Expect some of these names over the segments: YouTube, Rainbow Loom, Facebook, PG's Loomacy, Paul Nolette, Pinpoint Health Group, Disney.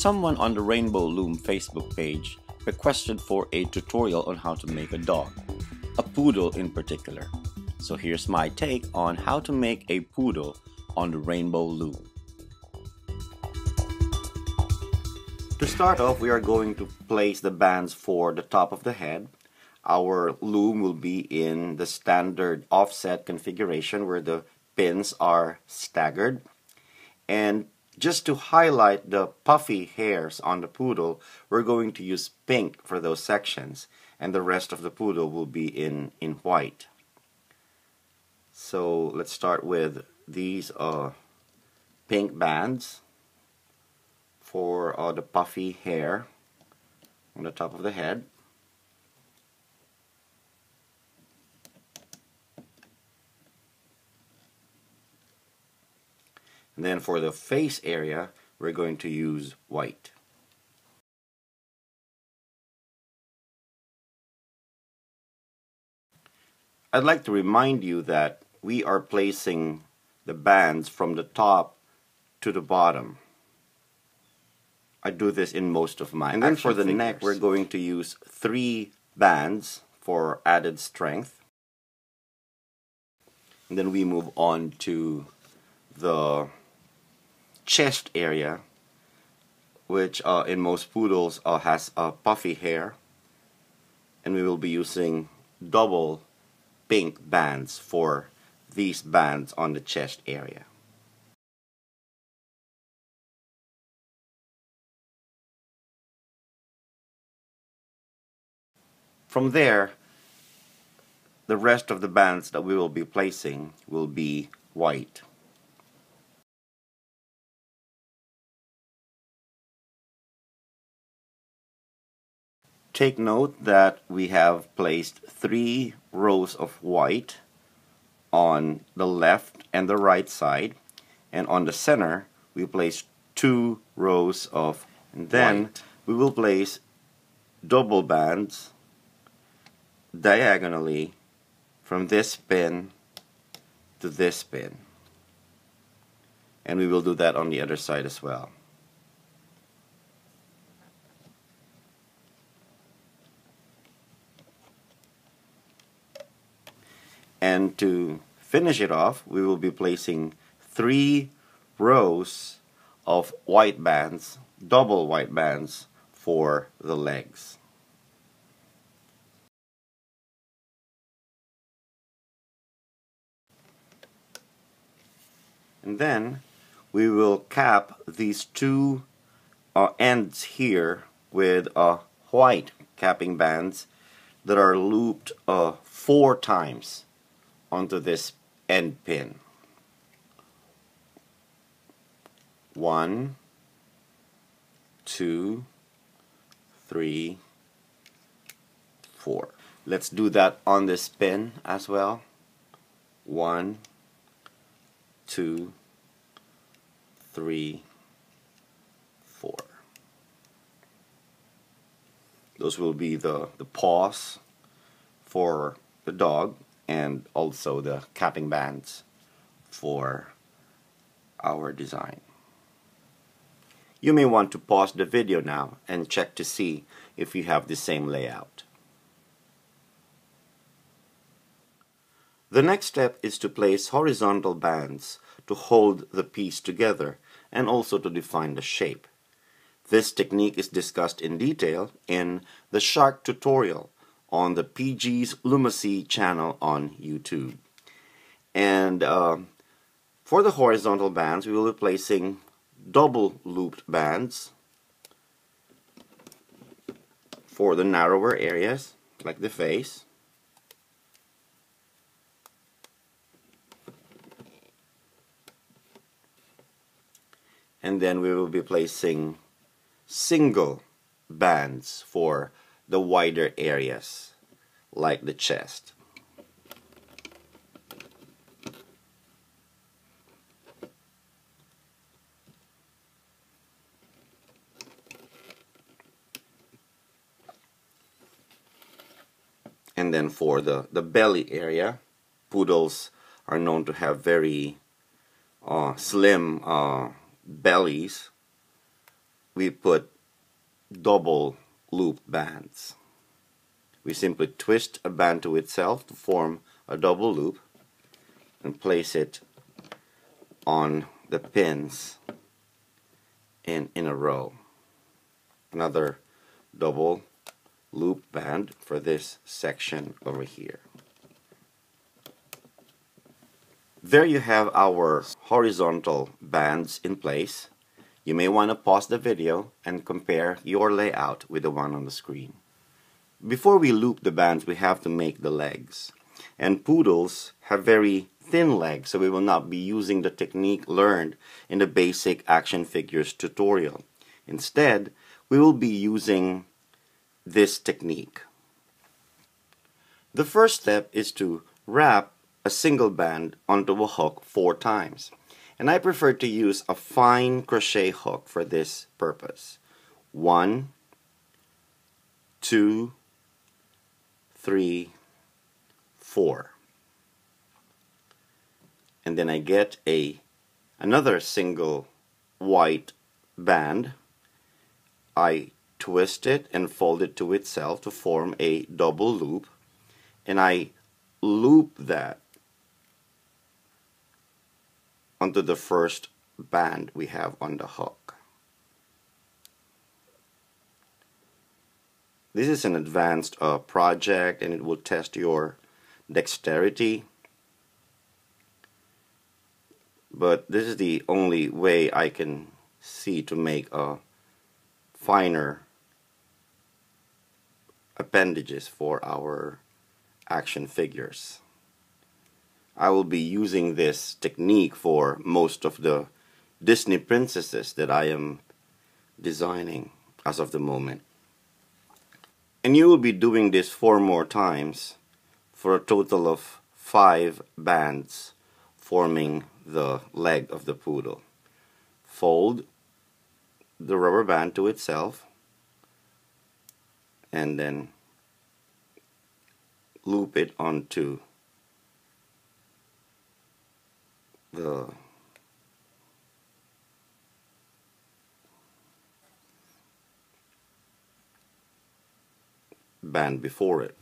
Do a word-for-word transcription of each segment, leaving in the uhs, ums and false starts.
Someone on the Rainbow Loom Facebook page requested for a tutorial on how to make a dog, a poodle in particular. So here's my take on how to make a poodle on the Rainbow Loom. To start off, we are going to place the bands for the top of the head. Our loom will be in the standard offset configuration where the pins are staggered. And just to highlight the puffy hairs on the poodle, we're going to use pink for those sections, and the rest of the poodle will be in, in white. So let's start with these uh, pink bands for uh, the puffy hair on the top of the head. And then for the face area, we're going to use white. I'd like to remind you that we are placing the bands from the top to the bottom. I do this in most of mine. And then for the figures. Neck, we're going to use three bands for added strength. And then we move on to the chest area, which uh, in most poodles uh, has uh, puffy hair, and we will be using double pink bands for these bands on the chest area. From there, the rest of the bands that we will be placing will be white. Take note that we have placed three rows of white on the left and the right side, and on the center we placed two rows of and then white. We will place double bands diagonally from this pin to this pin, and we will do that on the other side as well. And to finish it off, we will be placing three rows of white bands, double white bands, for the legs. And then we will cap these two uh, ends here with uh, white capping bands that are looped uh, four times onto this end pin. One, two, three, four. Let's do that on this pin as well. One, two, three, four. Those will be the, the paws for the dog, and also the capping bands for our design. You may want to pause the video now and check to see if you have the same layout. The next step is to place horizontal bands to hold the piece together and also to define the shape. This technique is discussed in detail in the shark tutorial on the P G's Loomacy channel on YouTube. And uh, for the horizontal bands, we will be placing double looped bands for the narrower areas, like the face. And then we will be placing single bands for the wider areas, like the chest. And then for the, the belly area, poodles are known to have very uh, slim uh, bellies, we put double loop bands. We simply twist a band to itself to form a double loop and place it on the pins in, in a row. Another double loop band for this section over here. There you have our horizontal bands in place. You may want to pause the video and compare your layout with the one on the screen. Before we loop the bands, we have to make the legs. And poodles have very thin legs, so we will not be using the technique learned in the basic action figures tutorial. Instead, we will be using this technique. The first step is to wrap a single band onto a hook four times. And I prefer to use a fine crochet hook for this purpose. One, two, three, four. And then I get a another single white band. I twist it and fold it to itself to form a double loop, and I loop that onto the first band we have on the hook. This is an advanced uh, project, and it will test your dexterity, but this is the only way I can see to make a finer appendages for our action figures. I will be using this technique for most of the Disney princesses that I am designing as of the moment. And you will be doing this four more times for a total of five bands forming the leg of the poodle. Fold the rubber band to itself and then loop it onto the band before it.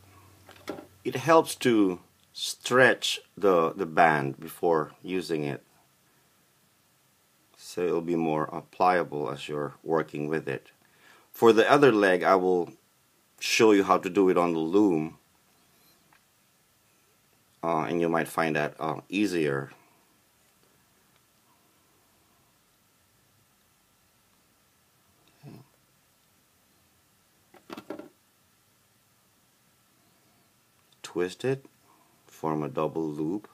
It helps to stretch the, the band before using it, so it will be more uh, pliable as you're working with it. For the other leg, I will show you how to do it on the loom, uh, and you might find that uh, easier. Twist it, form a double loop.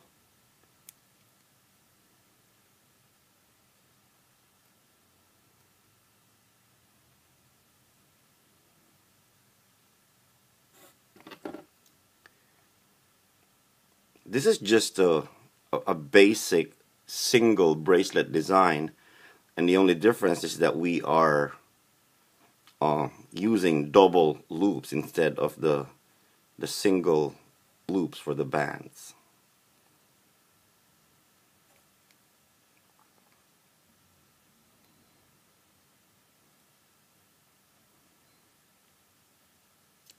This is just a, a basic single bracelet design, and the only difference is that we are uh, using double loops instead of the, the single loops for the bands.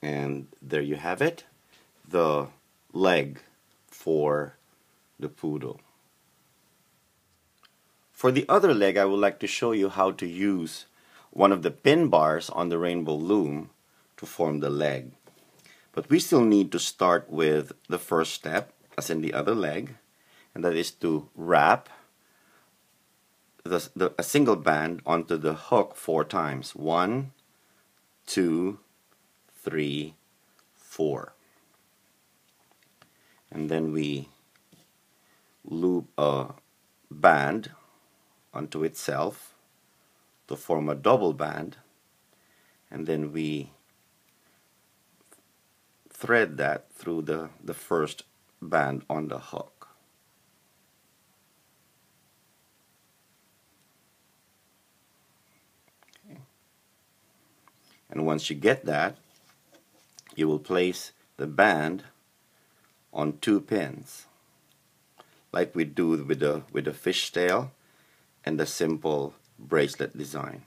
And there you have it, the leg for the poodle. For the other leg, I would like to show you how to use one of the pin bars on the rainbow loom to form the leg. But we still need to start with the first step, as in the other leg, and that is to wrap the, the, a single band onto the hook four times. One, two, three, four. And then we loop a band onto itself to form a double band, and then we thread that through the, the first band on the hook. Okay. And once you get that, you will place the band on two pins, like we do with the with the fish tail and the simple bracelet design.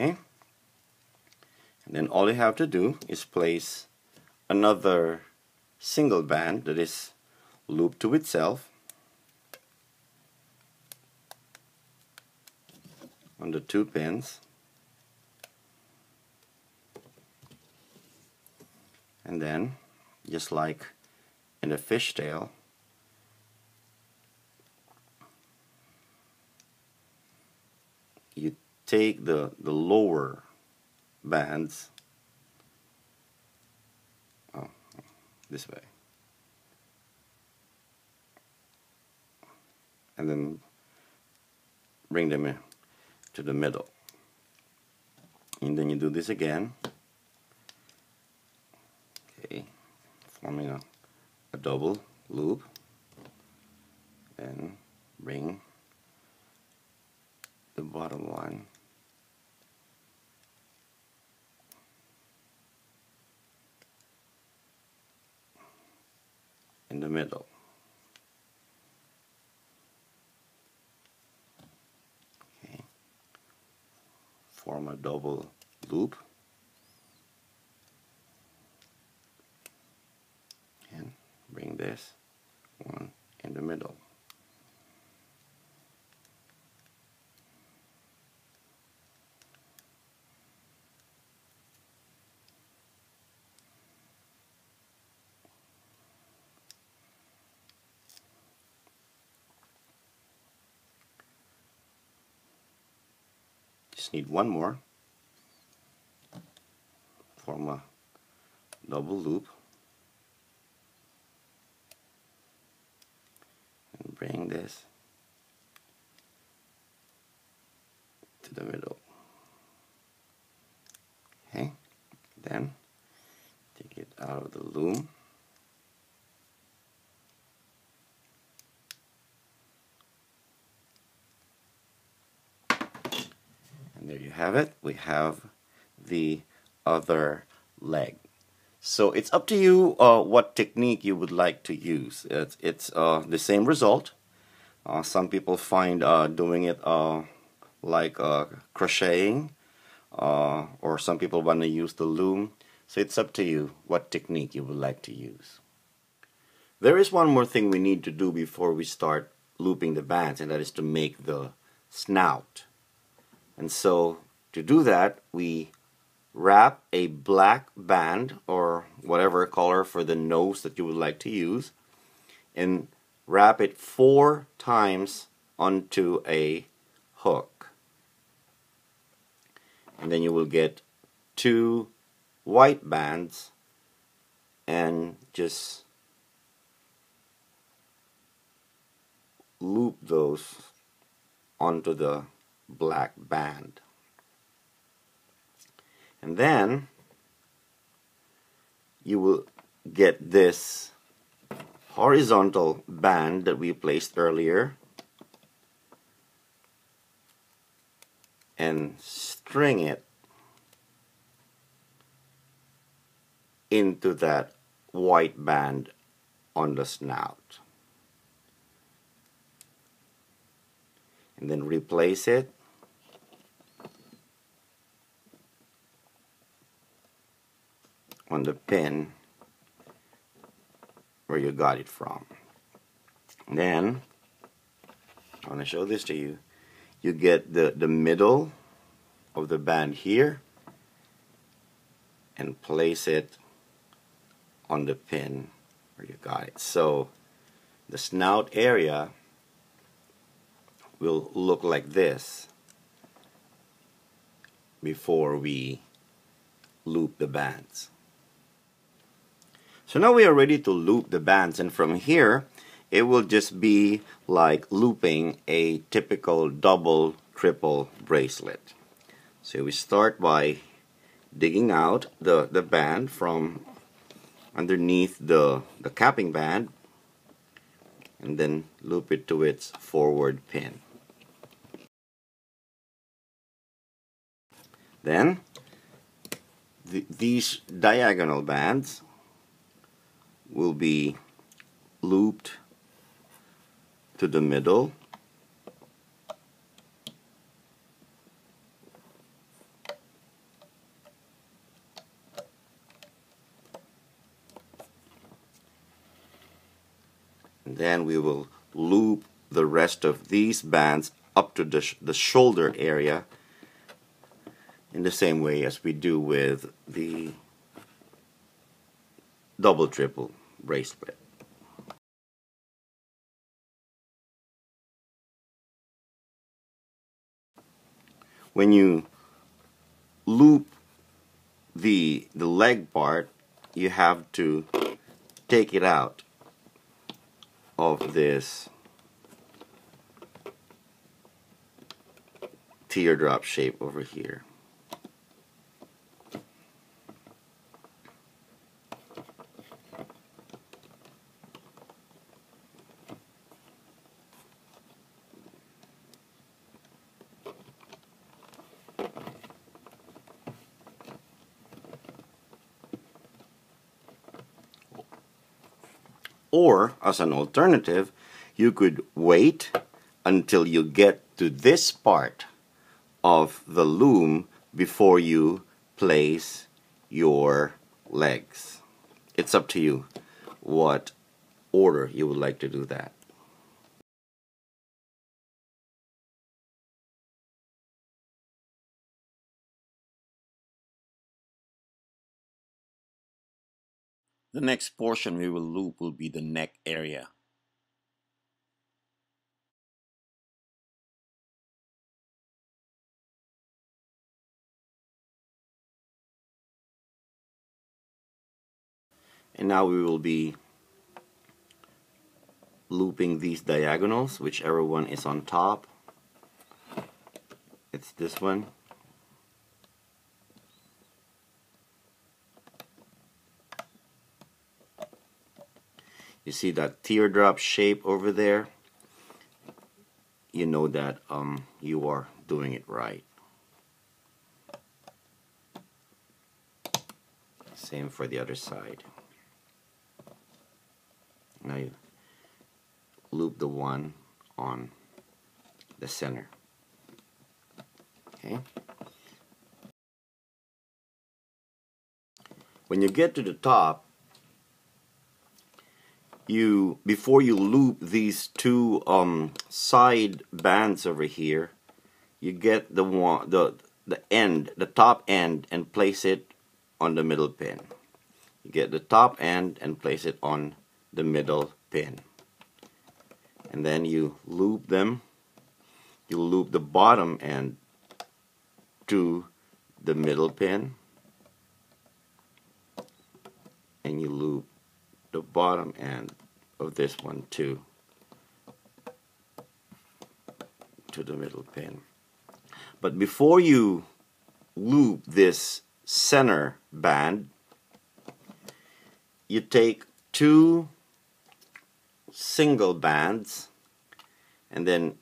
Okay, and then all you have to do is place another single band that is looped to itself on the two pins, and then just like in a fishtail, you take the, the lower bands oh, this way, and then bring them in to the middle, and then you do this again, okay, forming a, a double loop, and bring the bottom one in the middle. Form a double loop, and bring this one in the middle. Need one more, form a double loop, and bring this to the middle. Okay, then take it out of the loom, and there you have it. We have the other leg. So it's up to you uh, what technique you would like to use. It's, it's uh, the same result. Uh, some people find uh, doing it uh, like uh, crocheting, uh, or some people want to use the loom. So it's up to you what technique you would like to use. There is one more thing we need to do before we start looping the bands, and that is to make the snout. And so to do that, we wrap a black band or whatever color for the nose that you would like to use, and wrap it four times onto a hook. And then you will get two white bands, and just loop those onto the black band. And then you will get this horizontal band that we placed earlier, and string it into that white band on the snout, and then replace it on the pin where you got it from. And then I want to show this to you. You get the, the middle of the band here, and place it on the pin where you got it. So the snout area will look like this before we loop the bands. So now we are ready to loop the bands, and from here it will just be like looping a typical double triple bracelet. So we start by digging out the, the band from underneath the, the capping band, and then loop it to its forward pin. Then th these diagonal bands will be looped to the middle, loop the rest of these bands up to the, sh the shoulder area in the same way as we do with the double triple bracelet. When you loop the the leg part, you have to take it out of this teardrop shape over here. Or, as an alternative, you could wait until you get to this part of the loom before you place your legs. It's up to you what order you would like to do that. The next portion we will loop will be the neck area. And now we will be looping these diagonals, whichever one is on top. It's this one. You see that teardrop shape over there? You know that um, you are doing it right. Same for the other side. Now you loop the one on the center. Okay. When you get to the top, You, before you loop these two um, side bands over here, you get the one, the the end, the top end, and place it on the middle pin. You get the top end and place it on the middle pin, and then you loop them. You loop the bottom end to the middle pin, and you loop the bottom end of this one too to the middle pin. But before you loop this center band, you take two single bands and then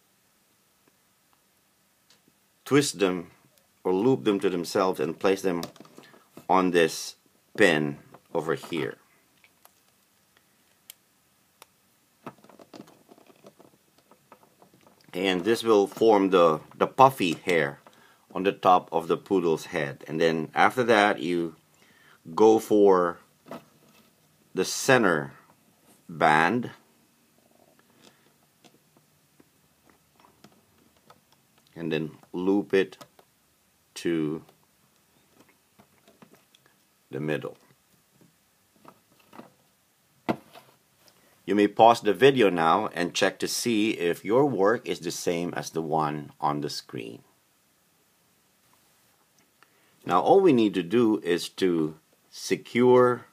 twist them or loop them to themselves and place them on this pin over here. And this will form the, the puffy hair on the top of the poodle's head. And then after that, you go for the center band. And then loop it to the middle. You may pause the video now and check to see if your work is the same as the one on the screen. Now all we need to do is to secure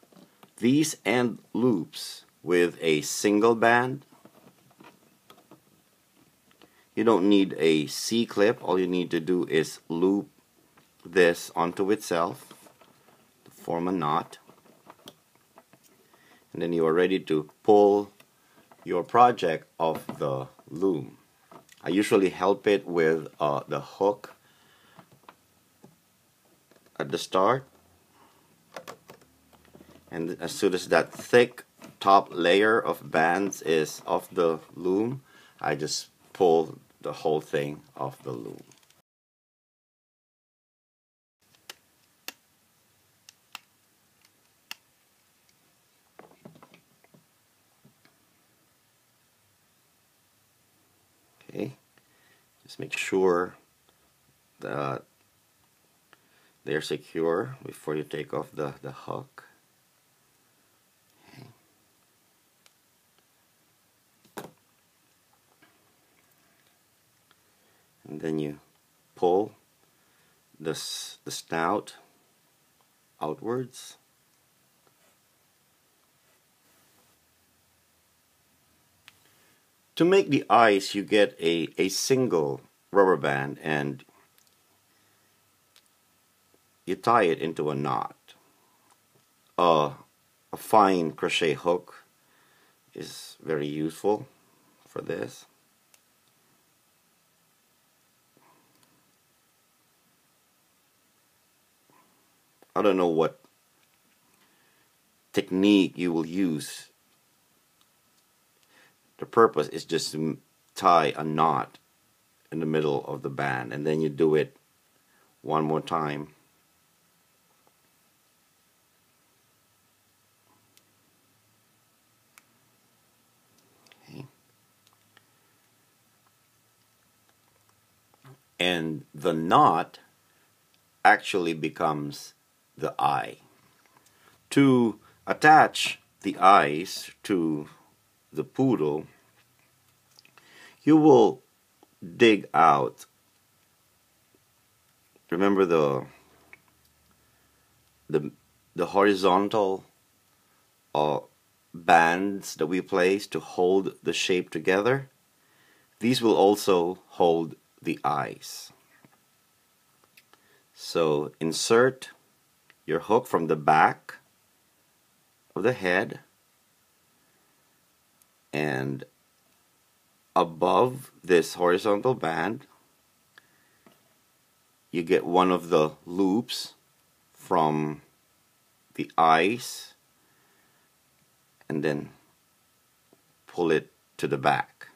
these end loops with a single band. You don't need a C-clip. All you need to do is loop this onto itself to form a knot. And then you are ready to pull your project off the loom. I usually help it with uh, the hook at the start, and as soon as that thick top layer of bands is off the loom, I just pull the whole thing off the loom. Okay, just make sure that they're secure before you take off the, the hook. Okay. And then you pull this, the snout outwards. To make the ice, you get a, a single rubber band and you tie it into a knot. Uh, a fine crochet hook is very useful for this. I don't know what technique you will use. The purpose is just to tie a knot in the middle of the band, and then you do it one more time. Okay. And the knot actually becomes the eye. To attach the eyes to the poodle, you will dig out, remember the the, the horizontal uh, bands that we place to hold the shape together. These will also hold the eyes. So insert your hook from the back of the head and above this horizontal band you get one of the loops from the eyes and then pull it to the back,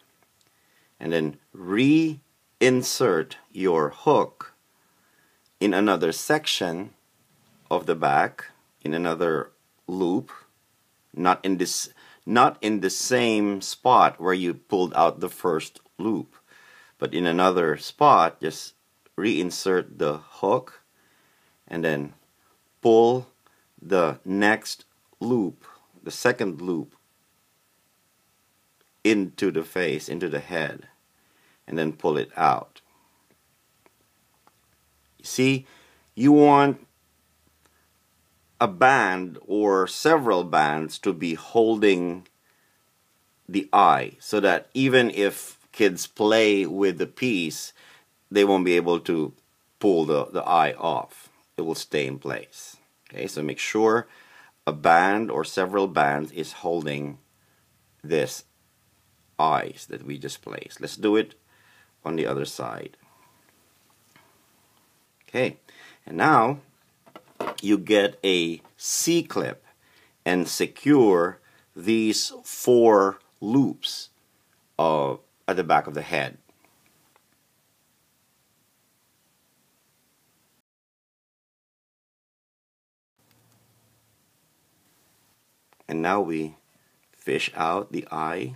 and then reinsert your hook in another section of the back, in another loop, not in this not in the same spot where you pulled out the first loop, but in another spot. Just reinsert the hook and then pull the next loop, the second loop, into the face, into the head, and then pull it out. You see, you want a band or several bands to be holding the eye, so that even if kids play with the piece, they won't be able to pull the, the eye off. It will stay in place. Okay, so make sure a band or several bands is holding this eyes that we just placed. Let's do it on the other side. Okay, and now you get a C-clip and secure these four loops uh, at the back of the head. And now we fish out the eye.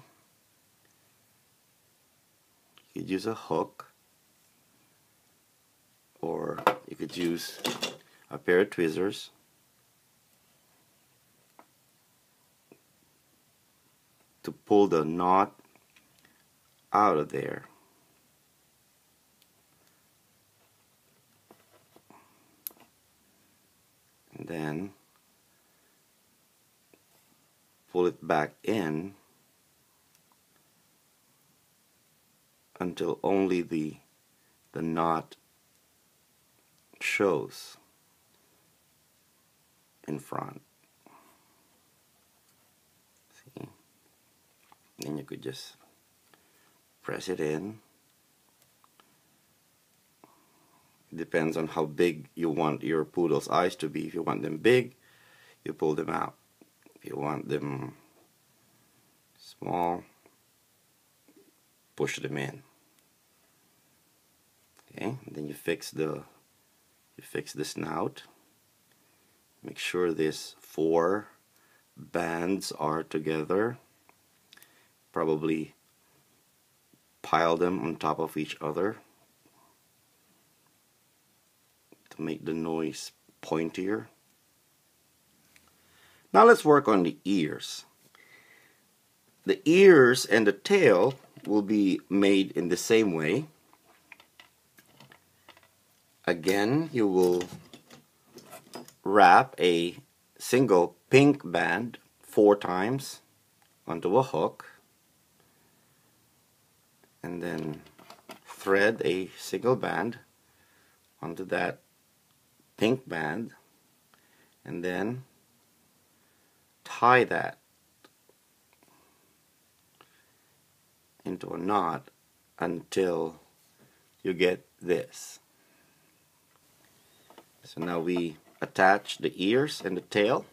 You could use a hook, or you could use a pair of tweezers. To pull the knot out of there. And then pull it back in until only the the knot shows in front. See? Then you could just press it in. It depends on how big you want your poodle's eyes to be. If you want them big, you pull them out. If you want them small, push them in. Okay, and then you fix the you fix the snout. Make sure these four bands are together. Probably pile them on top of each other to make the noise pointier. Now let's work on the ears. The ears and the tail will be made in the same way. Again, you will wrap a single pink band four times onto a hook, and then thread a single band onto that pink band, and then tie that into a knot until you get this. So now we attach the ears and the tail.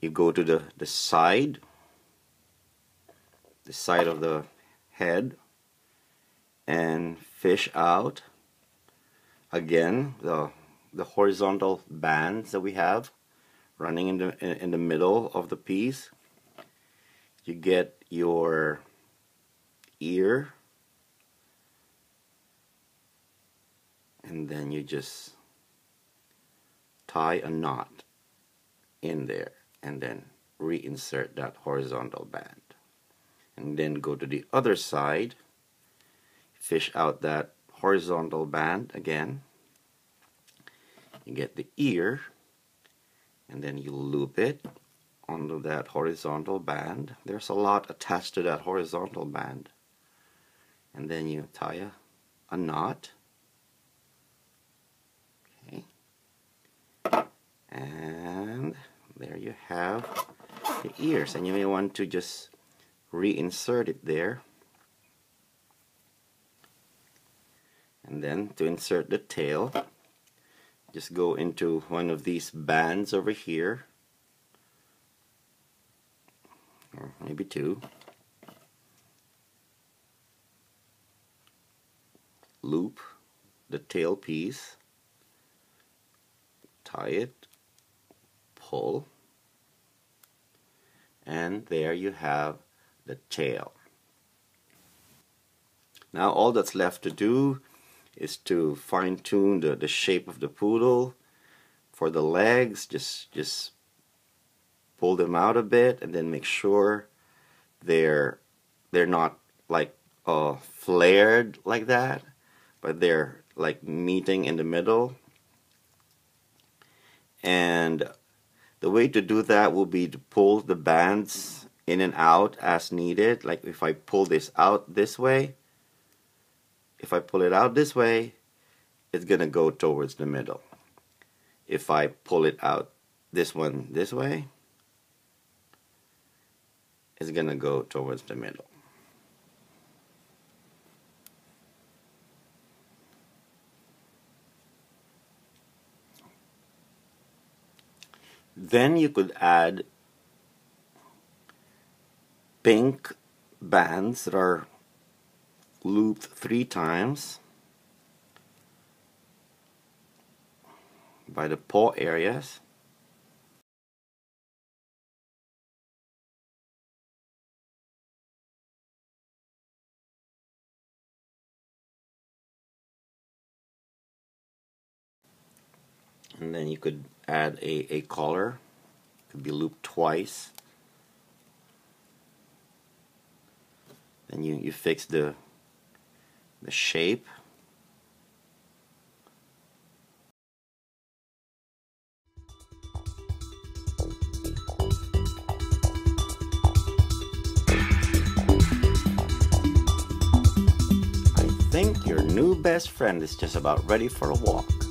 You go to the, the side, the side of the head, and fish out again the, the horizontal bands that we have running in the, in the middle of the piece. You get your ear, and then you just tie a knot in there and then reinsert that horizontal band, and then go to the other side, fish out that horizontal band again, you get the ear, and then you loop it onto that horizontal band. There's a lot attached to that horizontal band, and then you tie a, a knot, okay, and there you have the ears. And you may want to just reinsert it there, and then to insert the tail, just go into one of these bands over here, or maybe two, loop the tail piece, tie it, pull, and there you have the tail. Now all that's left to do is to fine-tune the, the shape of the poodle. For the legs, just just pull them out a bit, and then make sure they're they're not like uh, flared like that, but they're like meeting in the middle. And the way to do that will be to pull the bands in and out as needed. Like if I pull this out this way, if I pull it out this way, it's gonna go towards the middle. If I pull it out this one this way, it's gonna go towards the middle. Then you could add pink bands that are looped three times by the paw areas. And then you could add a, a collar. It could be looped twice. Then you, you fix the the shape. I think your new best friend is just about ready for a walk.